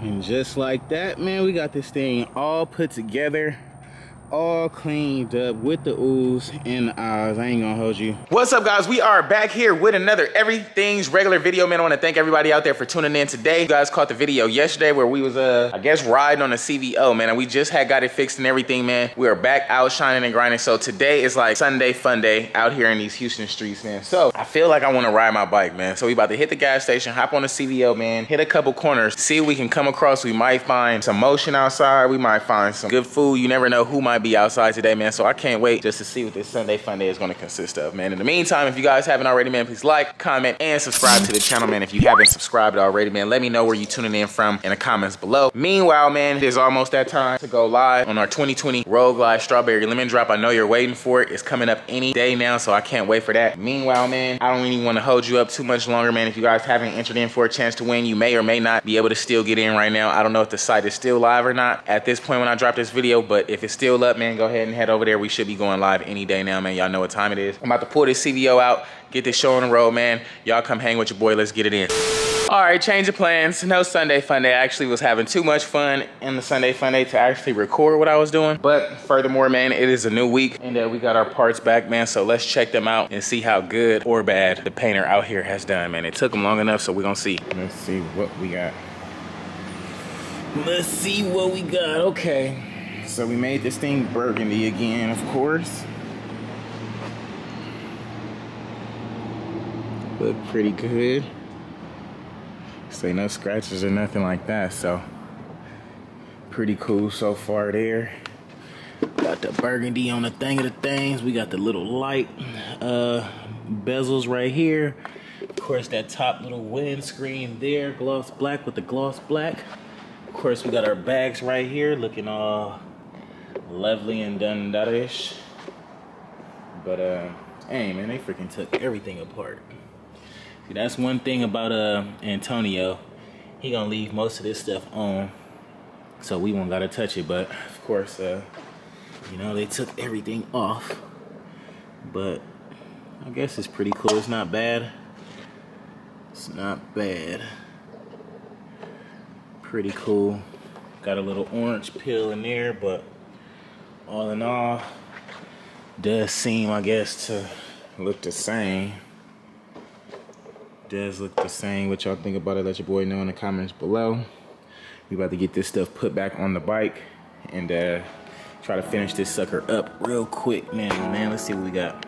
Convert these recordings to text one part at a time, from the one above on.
And just like that, man, we got this thing all put together, all cleaned up with the ooze and the eyes. I ain't gonna hold you. What's up, guys? We are back here with another Everything's Regular video, man. I want to thank everybody out there for tuning in today. You guys caught the video yesterday where we was I guess riding on a CVO, man, and we just had got it fixed and everything, man. We are back out shining and grinding. So today is like Sunday fun day out here in these Houston streets, man. So I feel like I want to ride my bike, man. So we about to hit the gas station, hop on the CVO, man, hit a couple corners, see what we can come across. We might find some motion outside, we might find some good food. You never know who might be outside today, man. So I can't wait just to see what this Sunday fun day is going to consist of, man. In the meantime, if you guys haven't already, man, please like, comment, and subscribe to the channel, man. If you haven't subscribed already, man, let me know where you tuning in from in the comments below. Meanwhile, man, it is almost that time to go live on our 2020 Road Glide Strawberry Lemon Drop. I know you're waiting for it. It's coming up any day now, so I can't wait for that. Meanwhile, man, I don't really want to hold you up too much longer, man. If you guys haven't entered in for a chance to win, you may or may not be able to still get in right now. I don't know if the site is still live or not at this point when I drop this video, but if it's still up, man, go ahead and head over there. We should be going live any day now, man. Y'all know what time it is. I'm about to pull this CVO out, get this show on the road, man. Y'all come hang with your boy. Let's get it in. All right, change of plans. No Sunday fun day. I actually was having too much fun in the Sunday fun day to actually record what I was doing. But furthermore, man, it is a new week and we got our parts back, man. So let's check them out and see how good or bad the painter out here has done, man. It took him long enough, so we're gonna see. Let's see what we got. Let's see what we got. Okay. So we made this thing burgundy again, of course. Looked pretty good. Say no scratches or nothing like that, so pretty cool so far there. Got the burgundy on the thing of the things. We got the little light bezels right here. Of course, that top little windscreen there, gloss black with the gloss black. Of course, we got our bags right here looking all lovely and done that-ish. But hey, man, they freaking took everything apart. See, that's one thing about Antonio. He gonna leave most of this stuff on, so we won't gotta touch it. But of course, you know, they took everything off. But I guess it's pretty cool. It's not bad. It's not bad. Pretty cool. Got a little orange peel in there, but all in all, does seem, I guess, to look the same. Does look the same. What y'all think about it, let your boy know in the comments below. We about to get this stuff put back on the bike and try to finish this sucker up real quick, man. Let's see what we got.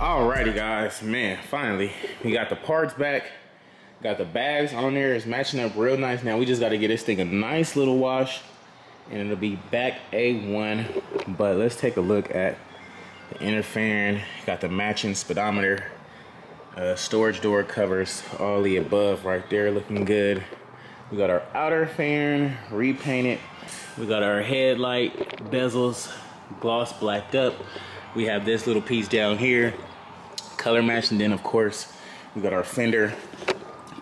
Alrighty, guys, man, finally we got the parts back, got the bags on there. It's matching up real nice now. We just got to get this thing a nice little wash and it'll be back A1. But let's take a look at the inner fan. Got the matching speedometer, storage door covers, all the above right there, looking good. We got our outer fan repainted. We got our headlight bezels gloss blacked up. We have this little piece down here color matched, and then of course we got our fender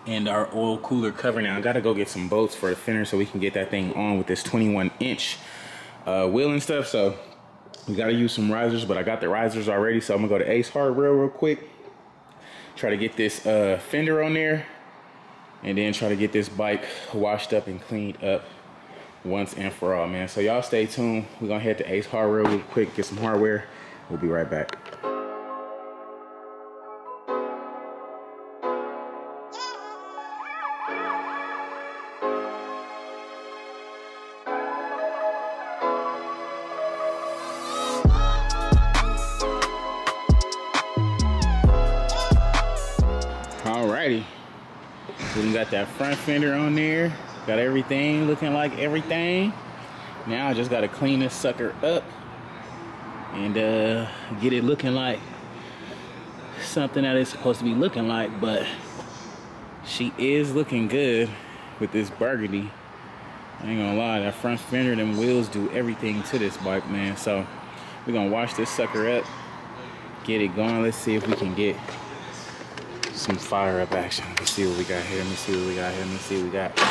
and our oil cooler cover. Now I gotta go get some bolts for the fender so we can get that thing on with this 21-inch wheel and stuff. So we gotta use some risers, but I got the risers already, so I'm gonna go to Ace Hardware real quick, try to get this fender on there, and then try to get this bike washed up and cleaned up once and for all, man. So y'all stay tuned. We're gonna head to Ace Hardware real quick, get some hardware. We'll be right back. Alrighty, so we got that front fender on there. Got everything looking like everything. Now I just gotta clean this sucker up and get it looking like something that it's supposed to be looking like, but she is looking good with this burgundy. I ain't gonna lie, that front fender and them wheels do everything to this bike, man. So we're gonna wash this sucker up, get it going. Let's see if we can get some fire up action. Let's see what we got here. Let me see what we got here. Let me see what we got. Oh,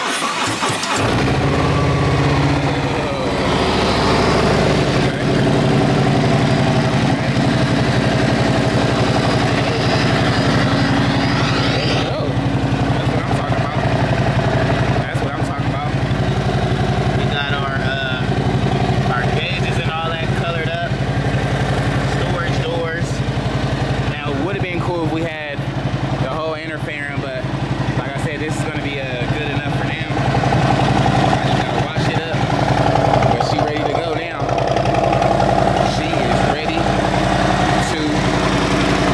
that's what I'm talking about. That's what I'm talking about. We got our gauges and all that colored up. Storage doors. Now it would have been cool if we had interfering, but like I said, this is going to be good enough for now. I just got to wash it up, but she ready to go now. She is ready to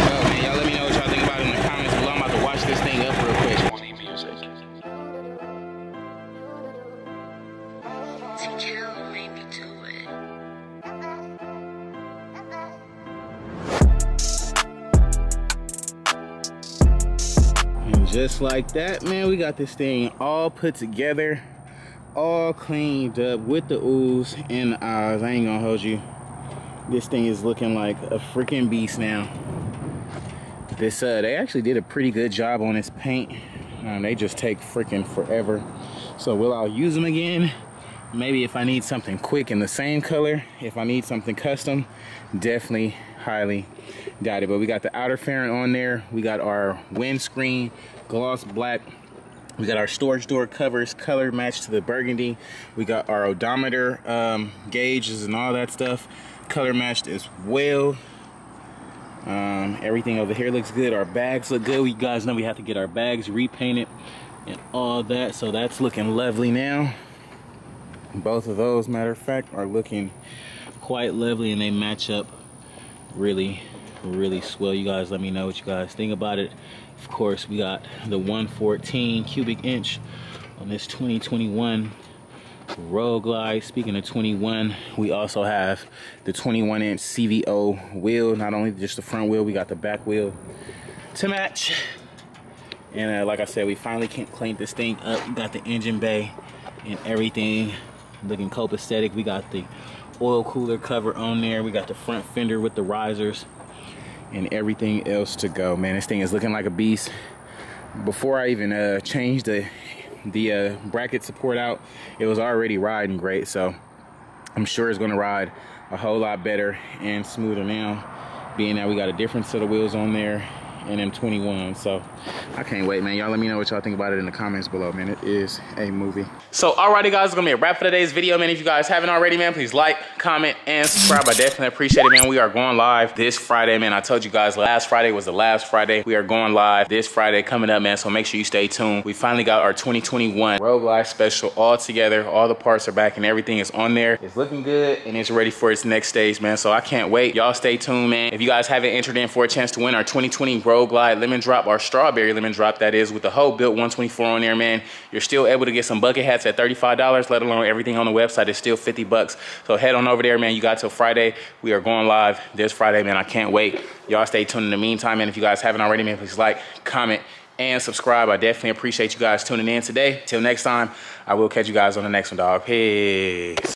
go, man. Y'all let me know what y'all think about it in the comments below. I'm about to wash this thing up real quick. Just like that, man, we got this thing all put together, all cleaned up with the ooze and the eyes. I ain't gonna hold you. This thing is looking like a freaking beast now. This, they actually did a pretty good job on this paint. They just take freaking forever. So will I use them again? Maybe if I need something quick in the same color, if I need something custom, definitely. Highly doubt it. But we got the outer fairing on there. We got our windscreen gloss black. We got our storage door covers color matched to the burgundy. We got our odometer gauges and all that stuff color matched as well. Everything over here looks good. Our bags look good. You guys know we have to get our bags repainted and all that, so that's looking lovely now. Both of those, matter of fact, are looking quite lovely and they match up really swell. You guys let me know what you guys think about it. Of course, we got the 114 cubic inch on this 2021 Road Glide. Speaking of 21, we also have the 21 inch CVO wheel. Not only just the front wheel, we got the back wheel to match. And like I said, we finally cleaned this thing up. We got the engine bay and everything looking copacetic. We got the oil cooler cover on there. We got the front fender with the risers and everything else to go, man. This thing is looking like a beast. Before I even changed the bracket support out, it was already riding great, so I'm sure it's going to ride a whole lot better and smoother now, being that we got a different set of wheels on there and M21. So I can't wait, man. Y'all let me know what y'all think about it in the comments below, man. It is a movie. So alrighty guys, it's gonna be a wrap for today's video, man. If you guys haven't already, man, please like, comment, and subscribe. I definitely appreciate it, man. We are going live this Friday, man. I told you guys last Friday was the last Friday. We are going live this Friday coming up, man, so make sure you stay tuned. We finally got our 2021 Road Glide Special all together. All the parts are back and everything is on there. It's looking good and it's ready for its next stage, man, so I can't wait. Y'all stay tuned, man. If you guys haven't entered in for a chance to win our 2020 Road Glide Lemon Drop, our Strawberry Lemon Drop, that is, with the whole built 124 on there, man, you're still able to get some bucket hats at $35, let alone everything on the website is still 50 bucks. So head on over there, man. You got till Friday. We are going live this Friday, man. I can't wait. Y'all stay tuned in the meantime, and if you guys haven't already, man, please like, comment, and subscribe. I definitely appreciate you guys tuning in today. Till next time, I will catch you guys on the next one, dog. Peace.